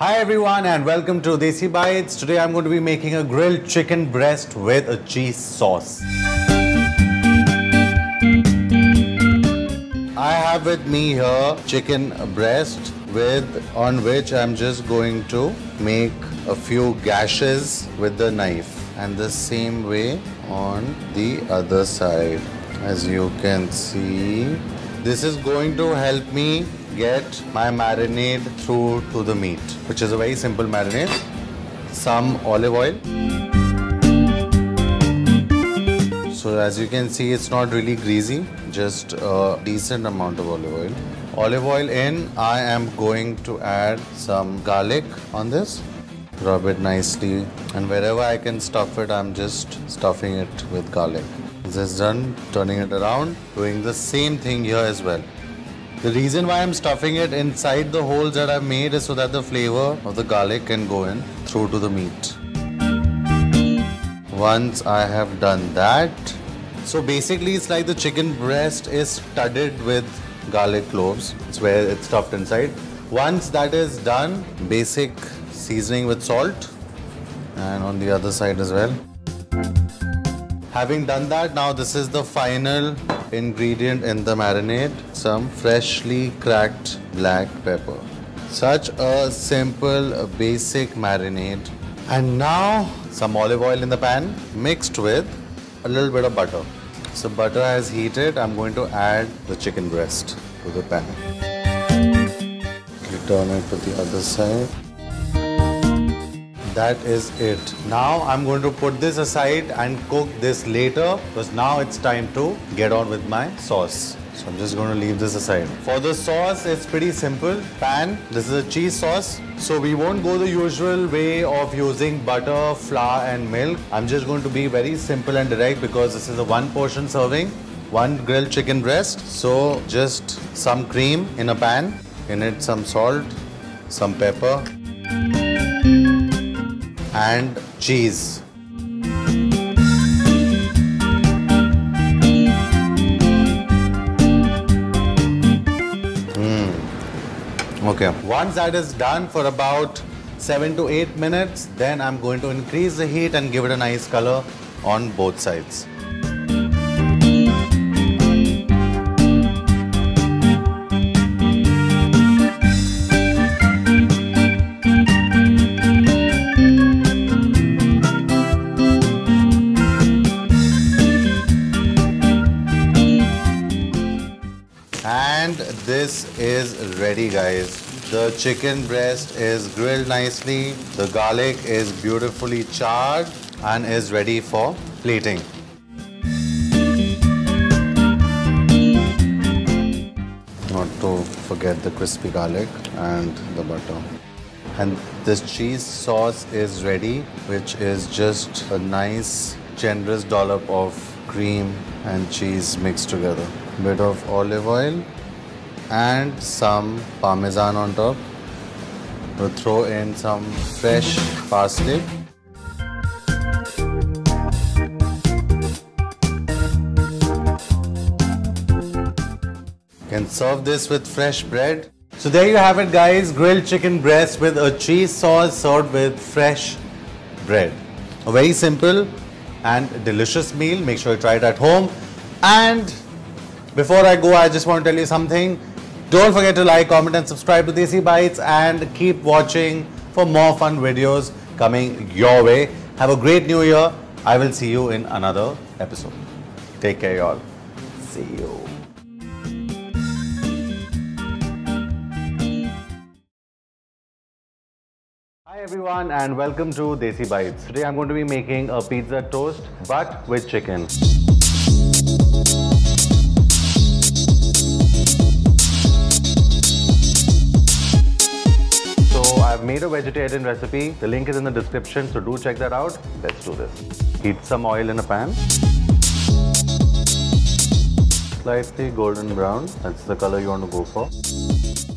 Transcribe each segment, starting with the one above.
Hi everyone and welcome to Desi Bites. Today I'm going to be making a grilled chicken breast with a cheese sauce. I have with me here chicken breast on which I'm just going to make a few gashes with the knife, and the same way on the other side. As you can see, this is going to help me get my marinade through to the meat, which is a very simple marinade. Some olive oil. So as you can see, it's not really greasy, just a decent amount of olive oil. Olive oil in, I am going to add some garlic on this. Rub it nicely, and wherever I can stuff it, I'm just stuffing it with garlic. This is done, turning it around, doing the same thing here as well. The reason why I'm stuffing it inside the holes that I've made is so that the flavor of the garlic can go in through to the meat. Once I have done that, so basically it's like the chicken breast is studded with garlic cloves. It's where it's stuffed inside. Once that is done, basic seasoning with salt, and on the other side as well. Having done that, now this is the final ingredient in the marinade, some freshly cracked black pepper. Such a simple, basic marinade. And now some olive oil in the pan mixed with a little bit of butter. So butter has heated. I'm going to add the chicken breast to the pan. You turn it to the other side. That is it. Now I'm going to put this aside and cook this later, because now it's time to get on with my sauce. So I'm just going to leave this aside. For the sauce, it's pretty simple. Pan, this is a cheese sauce. So we won't go the usual way of using butter, flour and milk. I'm just going to be very simple and direct, because this is a one portion serving, one grilled chicken breast. So just some cream in a pan, in it some salt, some pepper, and cheese. Okay. Once that is done for about 7 to 8 minutes, then I'm going to increase the heat and give it a nice color on both sides. And this is ready, guys. The chicken breast is grilled nicely, the garlic is beautifully charred and is ready for plating. Not to forget the crispy garlic and the butter. And this cheese sauce is ready, which is just a nice, generous dollop of cream and cheese mixed together. Bit of olive oil and some parmesan on top. We'll throw in some fresh parsley. Can serve this with fresh bread. So there you have it, guys. Grilled chicken breast with a cheese sauce served with fresh bread. A very simple and delicious meal. Make sure you try it at home. And before I go, I just want to tell you something. Don't forget to like, comment and subscribe to Desi Bites, and keep watching for more fun videos coming your way. Have a great new year. I will see you in another episode. Take care, y'all. See you. Hi everyone and welcome to Desi Bites. Today I'm going to be making a pizza toast, but with chicken. So I've made a vegetarian recipe. The link is in the description, so do check that out. Let's do this. Heat some oil in a pan. Slightly golden brown. That's the color you want to go for.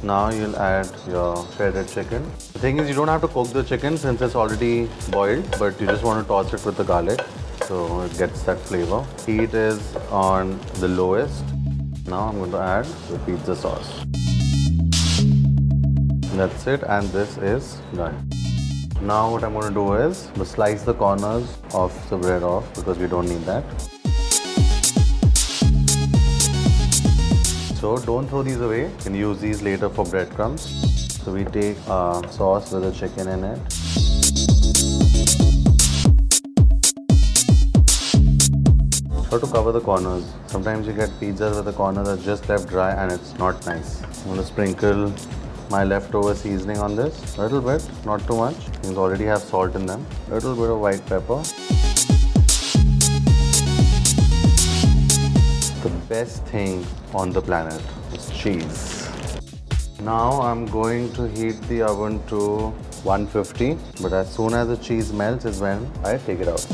Now you'll add your shredded chicken. The thing is, you don't have to cook the chicken since it's already boiled, but you just want to toss it with the garlic so it gets that flavor. Heat is on the lowest. Now I'm going to add the pizza sauce. That's it, and this is done. Now what I'm going to do is slice the corners of the bread off because we don't need that. So don't throw these away. You can use these later for breadcrumbs. So we take sauce with the chicken in it. Try to cover the corners. Sometimes you get pizzas where the corners are just left dry and it's not nice. I'm going to sprinkle my leftover seasoning on this. A little bit, not too much. These already have salt in them. A little bit of white pepper. Best thing on the planet is cheese. Now I'm going to heat the oven to 150, but as soon as the cheese melts is when I take it out.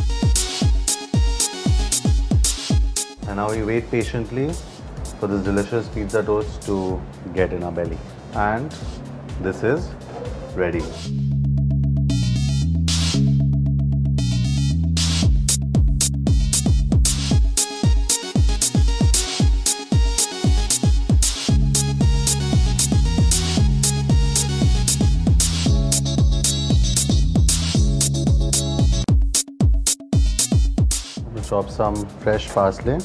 And now we wait patiently for this delicious pizza toast to get in our belly. And this is ready. Chop some fresh parsley.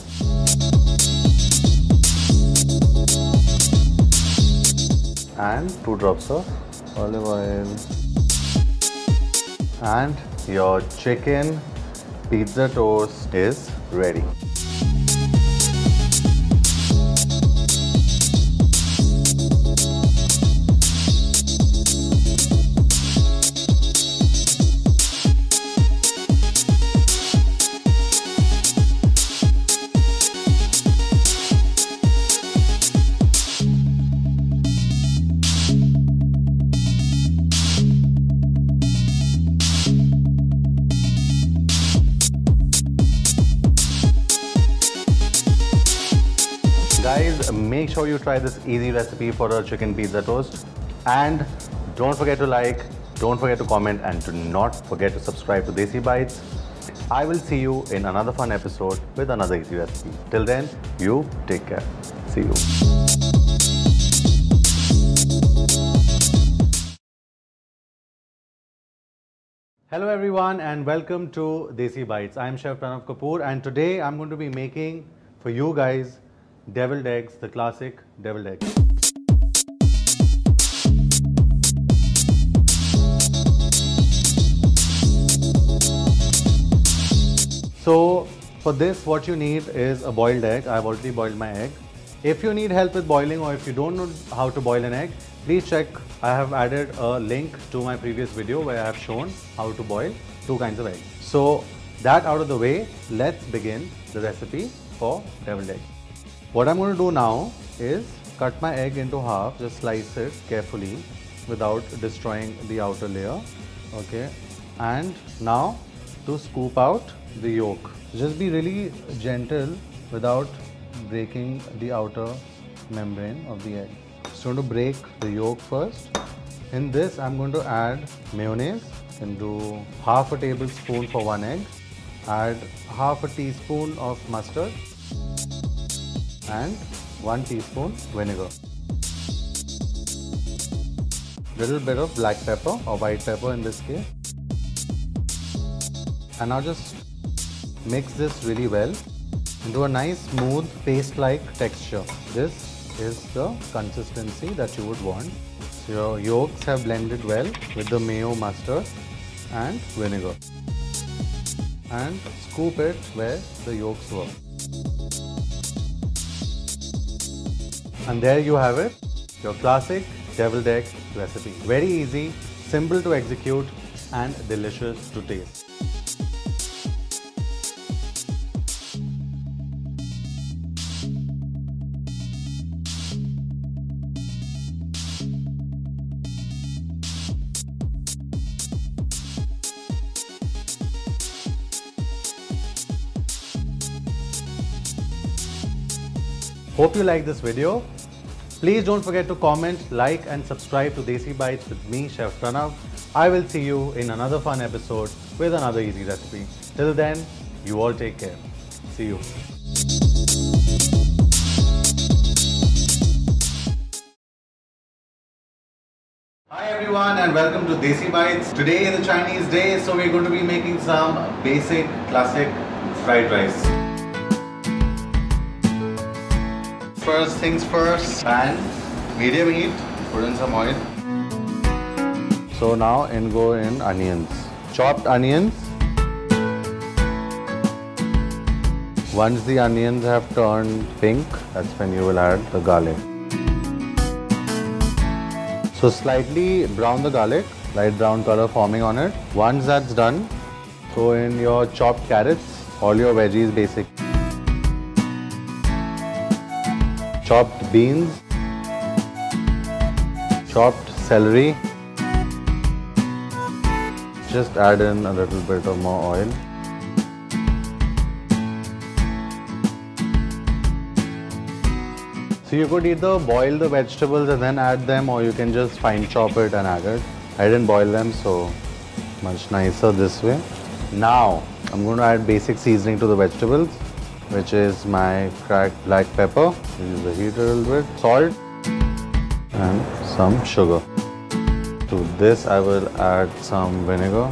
And 2 drops of olive oil. And your chicken pizza toast is ready. Guys, make sure you try this easy recipe for a chicken pizza toast. And don't forget to like, don't forget to comment, and do not forget to subscribe to Desi Bites. I will see you in another fun episode with another easy recipe. Till then, you take care. See you. Hello everyone and welcome to Desi Bites. I'm Chef Pranav Kapoor and today I'm going to be making for you guys deviled eggs, the classic deviled eggs. So for this what you need is a boiled egg. I've already boiled my egg. If you need help with boiling or if you don't know how to boil an egg, please check. I have added a link to my previous video where I have shown how to boil 2 kinds of eggs. So that out of the way, let's begin the recipe for deviled egg. What I'm going to do now is cut my egg into half, just slice it carefully without destroying the outer layer, okay? And now to scoop out the yolk. Just be really gentle without breaking the outer membrane of the egg. Just going to break the yolk first. In this, I'm going to add mayonnaise. You can do half a tablespoon for 1 egg. Add half a teaspoon of mustard. And 1 teaspoon vinegar. Little bit of black pepper or white pepper in this case. And now just mix this really well into a nice smooth paste-like texture. This is the consistency that you would want. So your yolks have blended well with the mayo, mustard and vinegar. And scoop it where the yolks were. And there you have it, your classic deviled egg recipe. Very easy, simple to execute and delicious to taste. Hope you like this video. Please don't forget to comment, like and subscribe to Desi Bites with me, Chef Pranav. I will see you in another fun episode with another easy recipe. Till then, you all take care. See you. everyone and welcome to Desi Bites. Today is a Chinese day, so we're going to be making some basic classic fried rice. First things first, pan, medium heat, put in some oil. So now go in onions, chopped onions. Once the onions have turned pink, that's when you will add the garlic. So slightly brown the garlic, light brown color forming on it. Once that's done, throw in your chopped carrots, all your veggies basic. Chopped beans, chopped celery. Just add in a little bit of more oil. So you could either boil the vegetables and then add them, or you can just fine chop it and add it. I didn't boil them, so much nicer this way. Now I'm going to add basic seasoning to the vegetables, which is my cracked black pepper. Use the heat a little bit, salt and some sugar. To this I will add some vinegar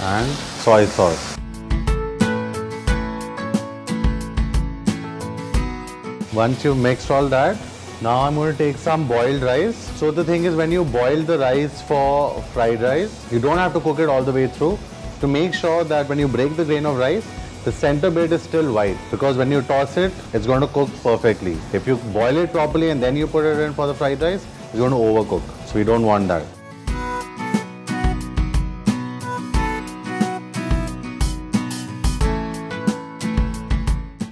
and soy sauce. Once you've mixed all that, now I'm going to take some boiled rice. So the thing is, when you boil the rice for fried rice, you don't have to cook it all the way through, to make sure that when you break the grain of rice, the center bit is still white, because when you toss it, it's going to cook perfectly. If you boil it properly and then you put it in for the fried rice, it's going to overcook. So we don't want that.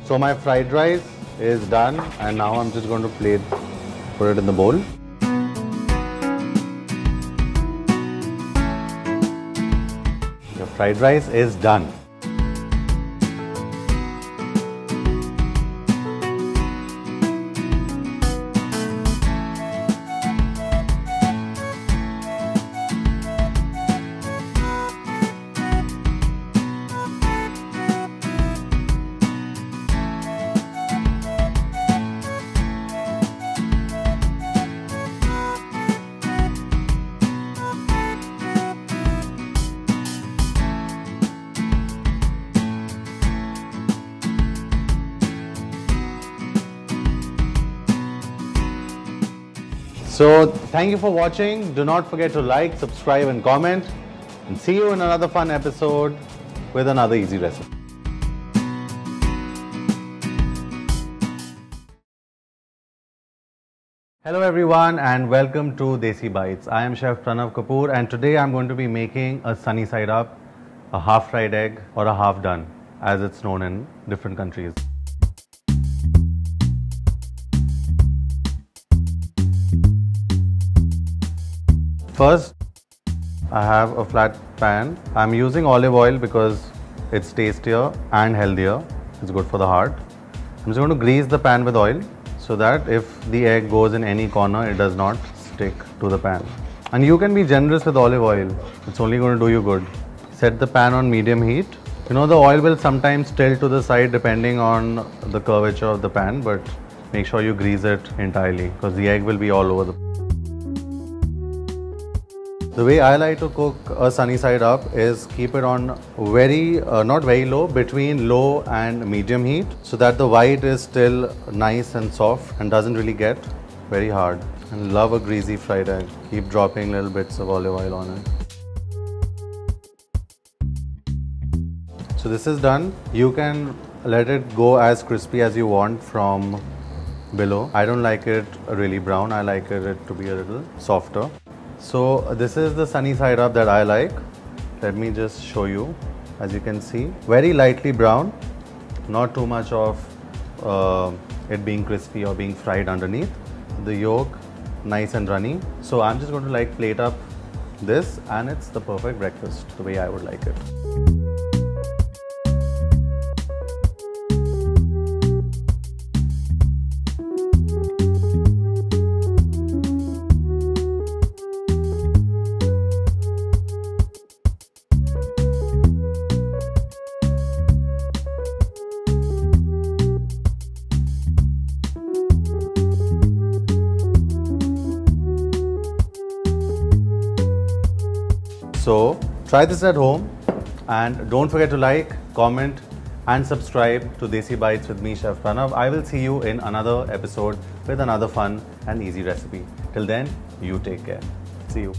So my fried rice is done, and now I'm just going to plate, put it in the bowl. Your fried rice is done. So thank you for watching. Do not forget to like, subscribe and comment, and see you in another fun episode with another easy recipe. Hello everyone and welcome to Desi Bites. I am Chef Pranav Kapoor, and today I'm going to be making a sunny side up, a half fried egg, or a half done as it's known in different countries. First, I have a flat pan. I'm using olive oil because it's tastier and healthier. It's good for the heart. I'm just going to grease the pan with oil so that if the egg goes in any corner, it does not stick to the pan. And you can be generous with olive oil. It's only going to do you good. Set the pan on medium heat. You know, the oil will sometimes tilt to the side depending on the curvature of the pan, but make sure you grease it entirely because the egg will be all over the. The way I like to cook a sunny side up is keep it on not very low, between low and medium heat, so that the white is still nice and soft and doesn't really get very hard. And love a greasy fried egg. Keep dropping little bits of olive oil on it. So this is done. You can let it go as crispy as you want from below. I don't like it really brown. I like it to be a little softer. So this is the sunny side up that I like. Let me just show you. As you can see, very lightly brown, not too much of it being crispy or being fried underneath. The yolk, nice and runny. So I'm just going to like plate up this, and it's the perfect breakfast, the way I would like it. So try this at home and don't forget to like, comment and subscribe to Desi Bites with me, Chef Pranav. I will see you in another episode with another fun and easy recipe. Till then, you take care. See you.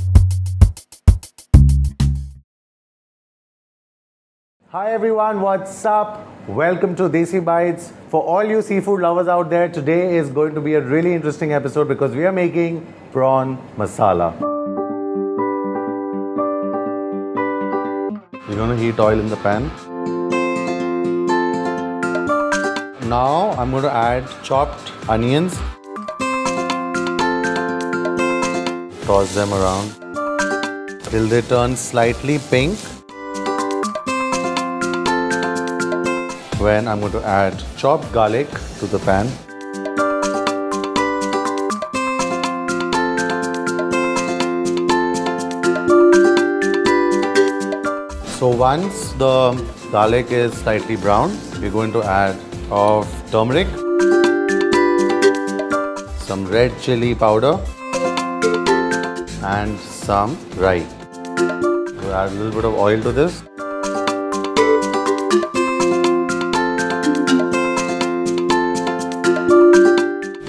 Hi everyone, what's up? Welcome to Desi Bites. For all you seafood lovers out there, today is going to be a really interesting episode because we are making prawn masala. We're going to heat oil in the pan. Now I'm going to add chopped onions. Toss them around till they turn slightly pink. When I'm going to add chopped garlic to the pan. So once the garlic is slightly brown, we're going to add of turmeric, some red chili powder and some rye. We'll add a little bit of oil to this.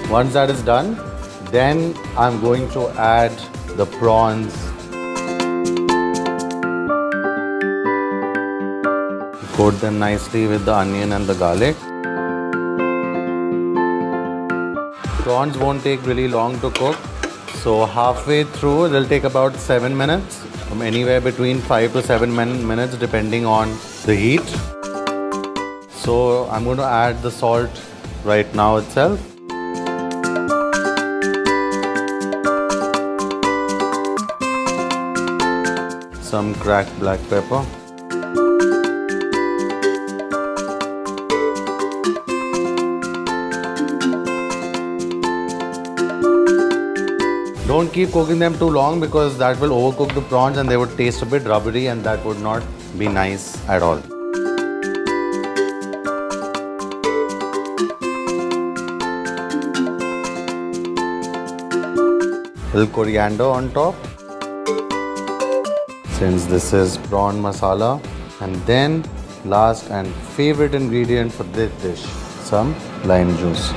Once that is done, then I'm going to add the prawns. Coat them nicely with the onion and the garlic. Prawns won't take really long to cook. So halfway through, they'll take about 7 minutes. From anywhere between 5 to 7 minutes depending on the heat. So I'm going to add the salt right now itself. Some cracked black pepper. Don't keep cooking them too long because that will overcook the prawns and they would taste a bit rubbery and that would not be nice at all. Little coriander on top. Since this is prawn masala, and then last and favorite ingredient for this dish, some lime juice.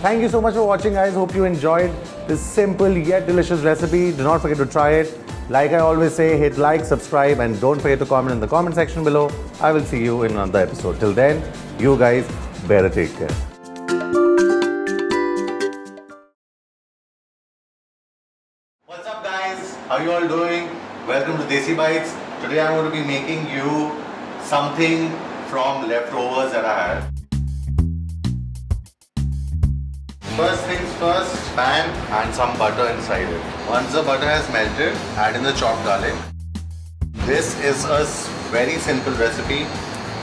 Thank you so much for watching, guys. Hope you enjoyed this simple yet delicious recipe. Do not forget to try it. Like I always say, hit like, subscribe and don't forget to comment in the comment section below. I will see you in another episode. Till then, you guys better take care. What's up guys? How you all doing? Welcome to Desi Bites. Today I'm going to be making you something from leftovers that I had. First things first, pan and some butter inside it. Once the butter has melted, add in the chopped garlic. This is a very simple recipe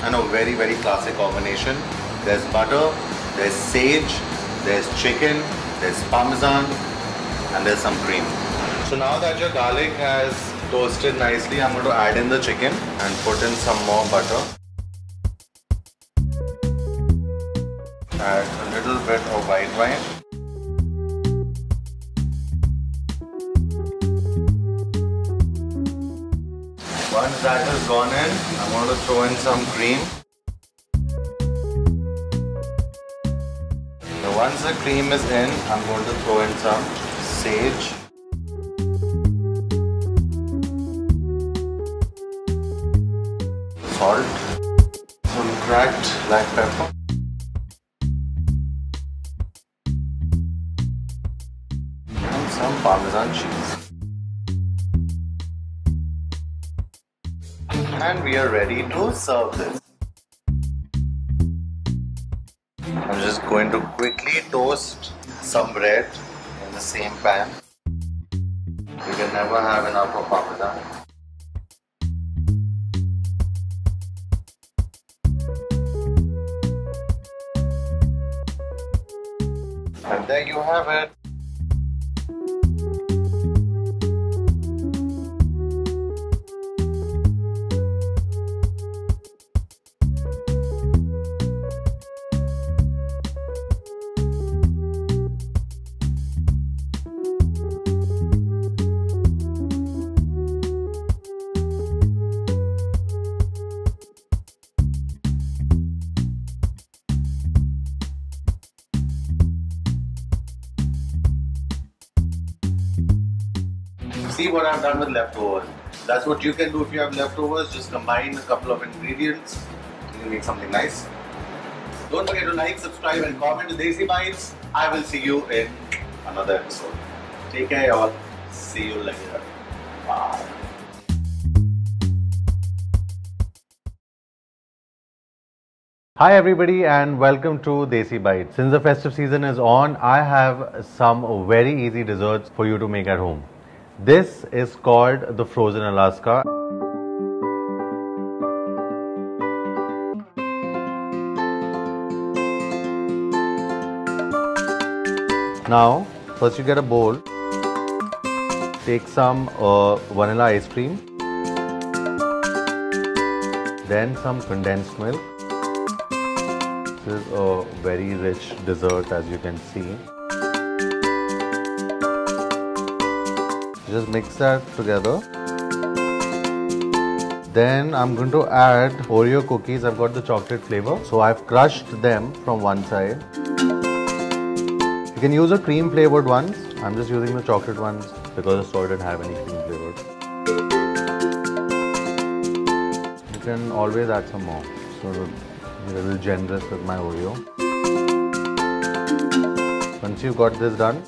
and a very classic combination. There's butter, there's sage, there's chicken, there's parmesan and there's some cream. So now that your garlic has toasted nicely, I'm going to add in the chicken and put in some more butter. Add a little bit of white wine. Once that has gone in, I'm going to throw in some cream. So once the cream is in, I'm going to throw in some sage. Salt. Some cracked black pepper. Some parmesan cheese. And we are ready to serve this. I'm just going to quickly toast some bread in the same pan. You can never have enough of papadam. And there you have it. See what I've done with leftovers. That's what you can do if you have leftovers. Just combine a couple of ingredients and you make something nice. Don't forget to like, subscribe and comment to Desi Bites. I will see you in another episode. Take care y'all. See you later. Bye. Hi everybody and welcome to Desi Bites. Since the festive season is on, I have some very easy desserts for you to make at home. This is called the Frozen Alaska. Now, first you get a bowl. Take some vanilla ice cream. Then some condensed milk. This is a very rich dessert, as you can see. Just mix that together. Then I'm going to add Oreo cookies. I've got the chocolate flavor, so I've crushed them from one side. You can use a cream flavored ones. I'm just using the chocolate ones because the store didn't have any cream flavored. You can always add some more. So I'm a little generous with my Oreo. Once you've got this done,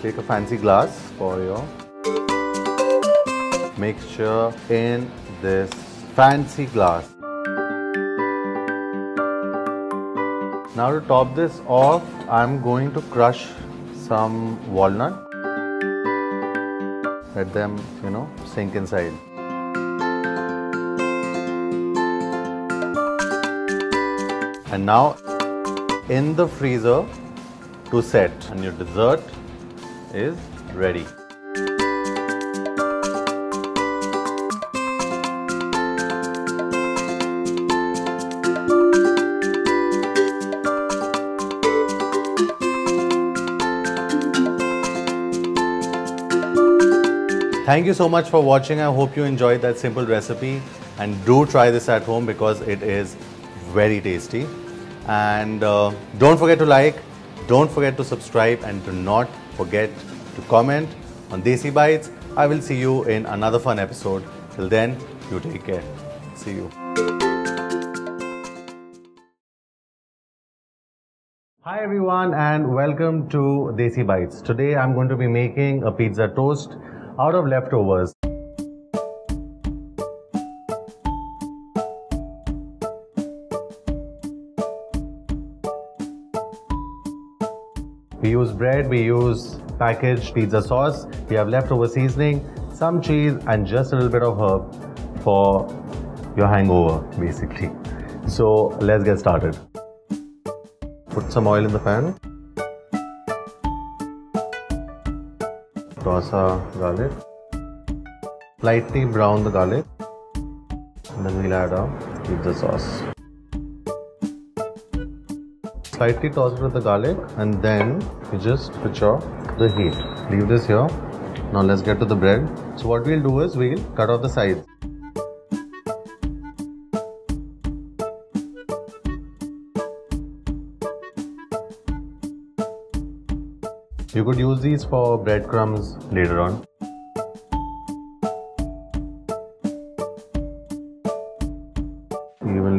take a fancy glass for your mixture in this fancy glass. Now to top this off, I'm going to crush some walnut. Let them, sink inside. And now in the freezer to set, and your dessert is ready. Thank you so much for watching. I hope you enjoyed that simple recipe, and do try this at home because it is very tasty. And don't forget to like, don't forget to subscribe, and do not forget to comment on Desi Bites. I will see you in another fun episode. Till then, you take care. See you. Hi everyone and welcome to Desi Bites. Today I'm going to be making a pizza toast out of leftovers. We use bread, we use packaged pizza sauce, we have leftover seasoning, some cheese and just a little bit of herb for your hangover basically. So let's get started. Put some oil in the pan. Toss our garlic. Lightly brown the garlic. And then we'll add our pizza sauce. Slightly toss it with the garlic and then you just switch off the heat. Leave this here. Now let's get to the bread. So what we'll do is we'll cut off the sides. You could use these for breadcrumbs later on.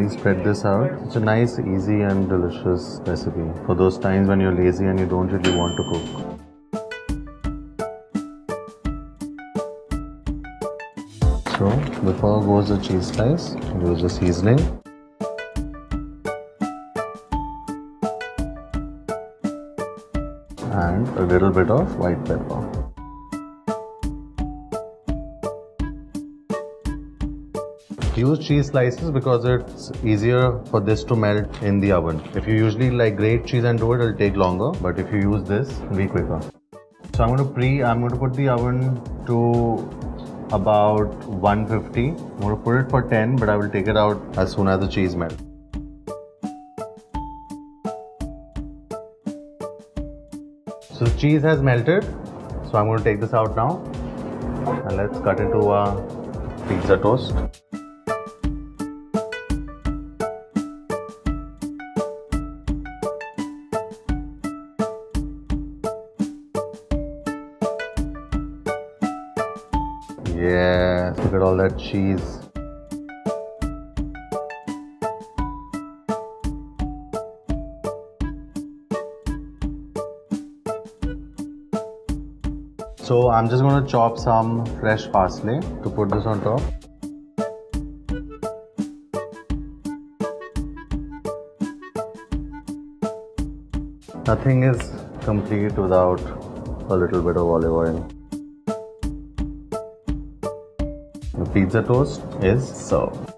Spread this out. It's a nice, easy and delicious recipe for those times when you're lazy and you don't really want to cook. So before goes the cheese slice, use the seasoning. And a little bit of white pepper. use cheese slices because it's easier for this to melt in the oven. If you usually grate cheese and do it, it'll take longer, but if you use this, it'll be quicker. So I'm going to put the oven to about 150. I'm going to put it for 10, but I will take it out as soon as the cheese melts. So the cheese has melted, so I'm going to take this out now and let's cut into our pizza toast. Yeah, look at all that cheese. So I'm just going to chop some fresh parsley to put this on top. Nothing is complete without a little bit of olive oil. The pizza toast is served.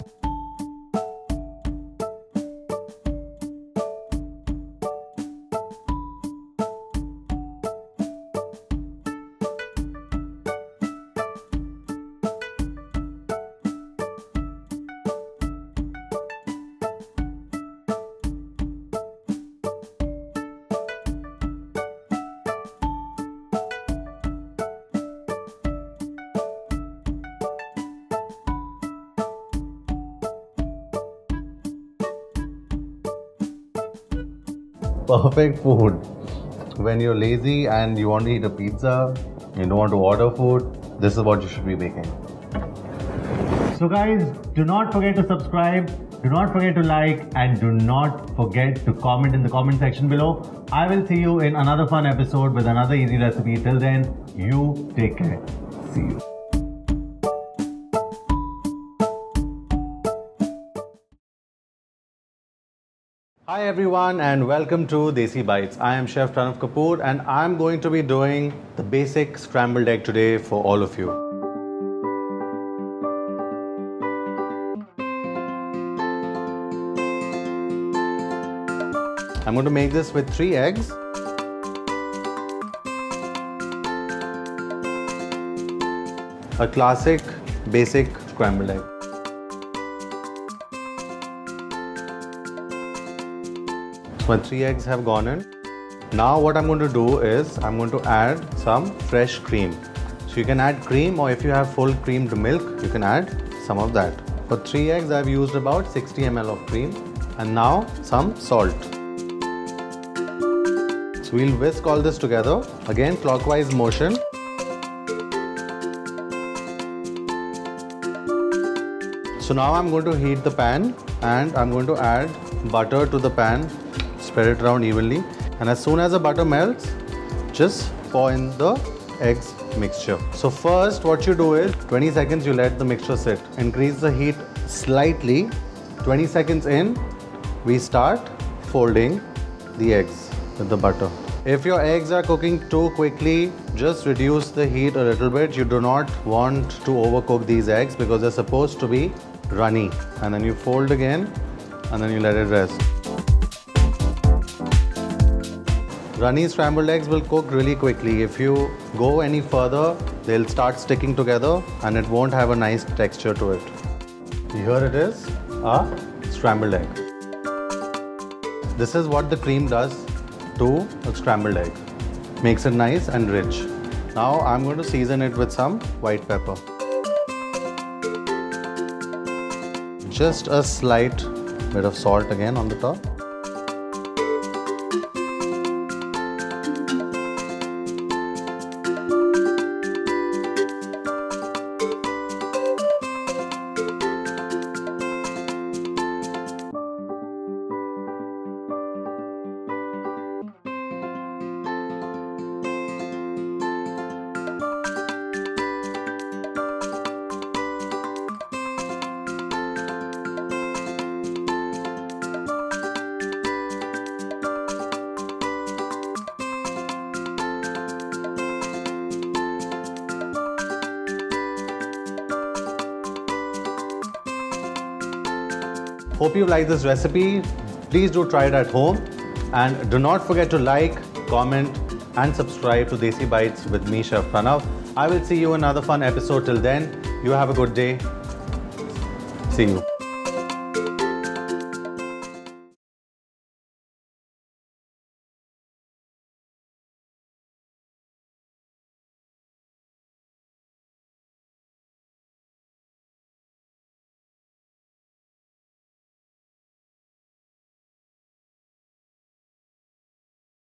Perfect food. When you're lazy and you want to eat a pizza, you don't want to order food, this is what you should be making. So guys, do not forget to subscribe, do not forget to like, and do not forget to comment in the comment section below. I will see you in another fun episode with another easy recipe. Till then, you take care. See you. Hi everyone and welcome to Desi Bites. I am Chef Pranav Kapoor and I'm going to be doing the basic scrambled egg today for all of you. I'm going to make this with 3 eggs. A classic basic scrambled egg. My 3 eggs have gone in. Now what I'm going to do is I'm going to add some fresh cream. So you can add cream, or if you have full creamed milk, you can add some of that. For 3 eggs I've used about 60 ml of cream, and now some salt. So we'll whisk all this together. Again, clockwise motion. So now I'm going to heat the pan and I'm going to add butter to the pan. Spread it around evenly, and as soon as the butter melts, just pour in the eggs mixture. So first what you do is 20 seconds you let the mixture sit. Increase the heat slightly. 20 seconds in, we start folding the eggs with the butter. If your eggs are cooking too quickly, just reduce the heat a little bit. You do not want to overcook these eggs because they're supposed to be runny. And then you fold again and then you let it rest. Runny scrambled eggs will cook really quickly. If you go any further, they'll start sticking together and it won't have a nice texture to it. Here it is, a scrambled egg. This is what the cream does to a scrambled egg. Makes it nice and rich. Now I'm going to season it with some white pepper. Just a slight bit of salt again on the top. Hope you like this recipe. Please do try it at home. And do not forget to like, comment and subscribe to Desi Bites with me, Chef Pranav. I will see you in another fun episode. Till then, you have a good day. See you.